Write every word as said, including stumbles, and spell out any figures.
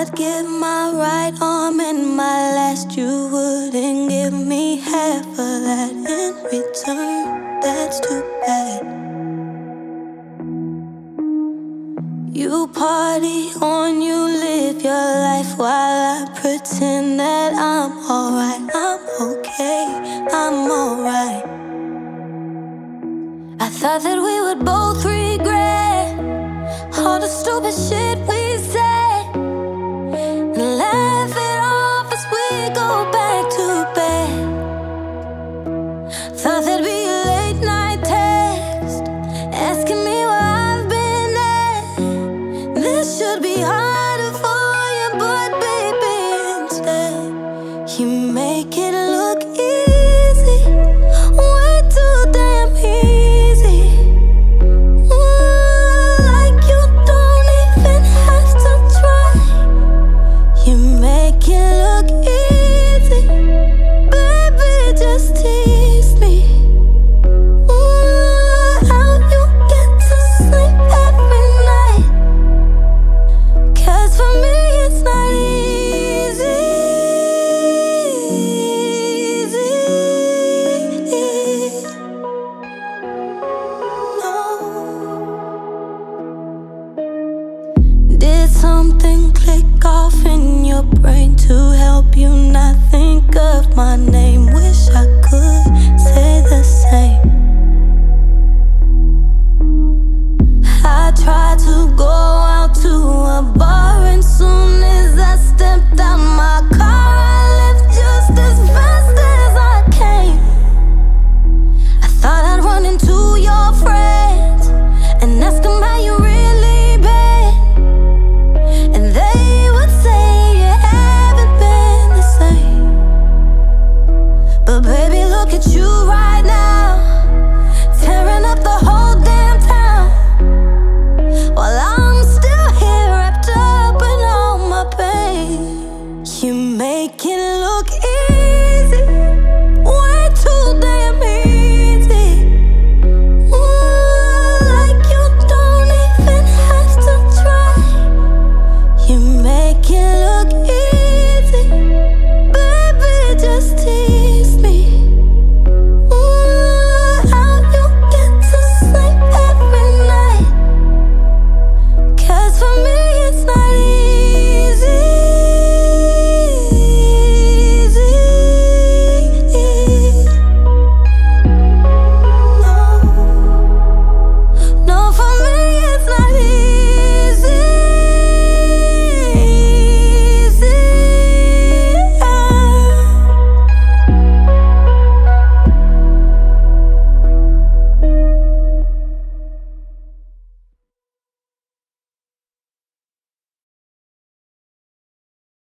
I'd give my right arm and my last. You wouldn't give me half of that in return. That's too bad. You party on, you live your life while I pretend that I'm alright. I'm okay, I'm alright. I thought that we would both regret all the stupid shit we said.